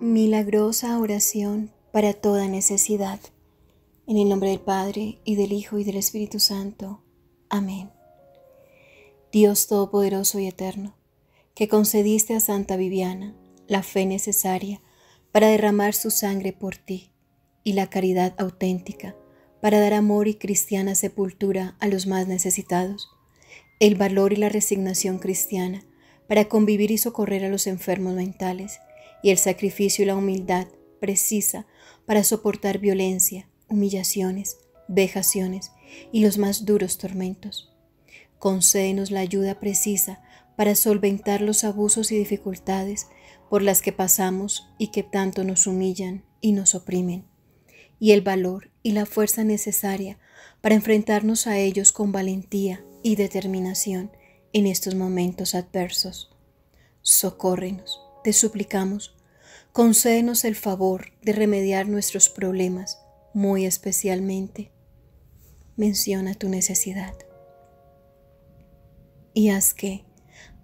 Milagrosa oración para toda necesidad. En el nombre del Padre, y del Hijo, y del Espíritu Santo. Amén. Dios Todopoderoso y Eterno, que concediste a Santa Viviana la fe necesaria para derramar su sangre por ti, y la caridad auténtica para dar amor y cristiana sepultura a los más necesitados, el valor y la resignación cristiana para convivir y socorrer a los enfermos mentales, y el sacrificio y la humildad precisa para soportar violencia, humillaciones, vejaciones y los más duros tormentos. Concédenos la ayuda precisa para solventar los abusos y dificultades por las que pasamos y que tanto nos humillan y nos oprimen, y el valor y la fuerza necesaria para enfrentarnos a ellos con valentía y determinación en estos momentos adversos. Socórrenos, te suplicamos, concédenos el favor de remediar nuestros problemas, muy especialmente. Menciona tu necesidad. Y haz que,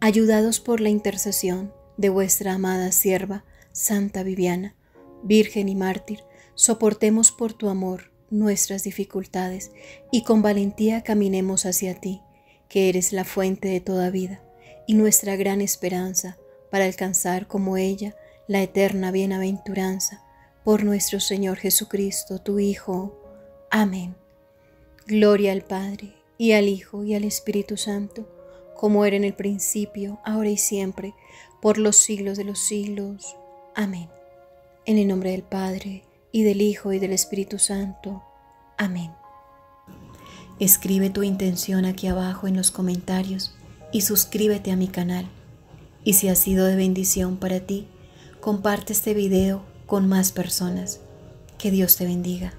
ayudados por la intercesión de vuestra amada sierva, Santa Viviana, Virgen y Mártir, soportemos por tu amor nuestras dificultades y con valentía caminemos hacia ti, que eres la fuente de toda vida y nuestra gran esperanza, para alcanzar como ella la eterna bienaventuranza, por nuestro Señor Jesucristo, tu Hijo. Amén. Gloria al Padre, y al Hijo, y al Espíritu Santo, como era en el principio, ahora y siempre, por los siglos de los siglos. Amén. En el nombre del Padre, y del Hijo, y del Espíritu Santo. Amén. Escribe tu intención aquí abajo en los comentarios, y suscríbete a mi canal. Y si ha sido de bendición para ti, comparte este video con más personas. Que Dios te bendiga.